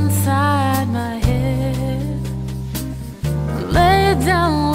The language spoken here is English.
inside my head. Lay it down.